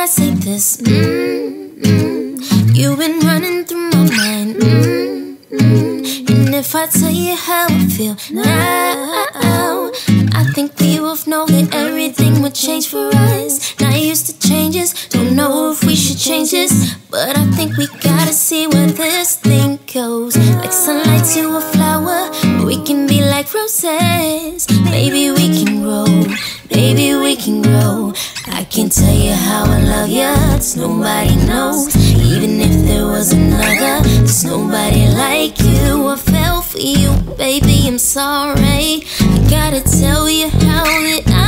I say this? You've been running through my mind. And if I tell you how I feel now, I think we both know that everything would change for us. Not used to changes, don't know if we should change this, but I think we gotta see where this thing goes. Like sunlight to a flower, we can be like roses. Maybe we can grow, baby, we can grow. I can tell you how I love you, it's nobody knows. Even if there was another, there's nobody like you. I fell for you, baby, I'm sorry. I gotta tell you how that I